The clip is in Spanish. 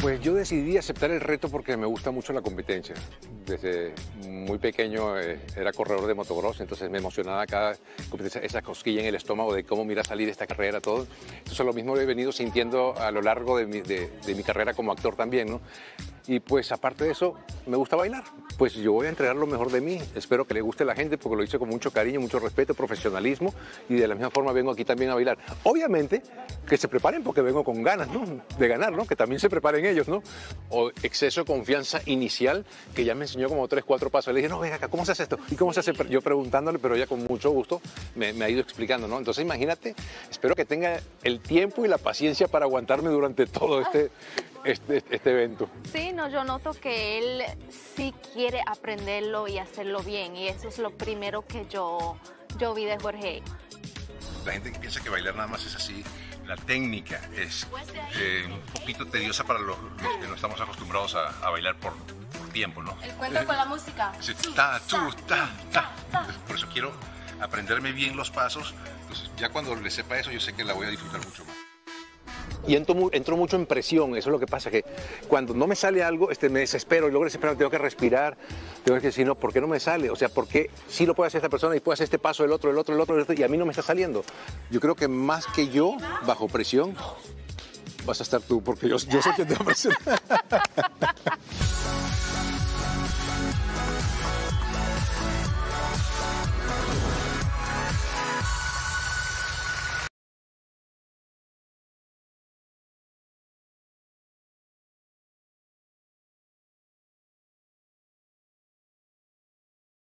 Pues yo decidí aceptar el reto porque me gusta mucho la competencia. Desde muy pequeño era corredor de motocross, entonces me emocionaba cada competencia, esa cosquilla en el estómago de cómo me iba a salir esta carrera, todo. Entonces lo mismo lo he venido sintiendo a lo largo de mi carrera como actor también, ¿no? Y pues aparte de eso, me gusta bailar. Pues yo voy a entregar lo mejor de mí, espero que le guste a la gente porque lo hice con mucho cariño, mucho respeto, profesionalismo, y de la misma forma vengo aquí también a bailar. Obviamente que se preparen porque vengo con ganas, ¿no?, de ganar, ¿no?, que también se preparen ellos, ¿no? O exceso de confianza inicial, que ya me enseñó como 3, 4 pasos. Le dije, no, venga acá, ¿cómo se hace esto? ¿Y cómo se hace? Yo preguntándole, pero ella con mucho gusto me ha ido explicando, ¿no? Entonces imagínate, espero que tenga el tiempo y la paciencia para aguantarme durante todo este evento. Sí, no, yo noto que él sí quiere aprenderlo y hacerlo bien, y eso es lo primero que yo vi de Jorge. La gente que piensa que bailar nada más es así, la técnica es un poquito tediosa para los que no estamos acostumbrados a bailar por tiempo, ¿no? El cuento con la música. Sí, ta, tu, ta, ta, ta. Por eso quiero aprenderme bien los pasos. Entonces, ya cuando le sepa eso, yo sé que la voy a disfrutar mucho más. Y entro mucho en presión, eso es lo que pasa, que cuando no me sale algo, me desespero, y luego desespero, tengo que respirar, tengo que decir, no, ¿por qué no me sale? O sea, ¿por qué sí lo puede hacer esta persona y puede hacer este paso, el otro, y a mí no me está saliendo? Yo creo que más que yo, bajo presión, vas a estar tú, porque yo sé que te va a presionar.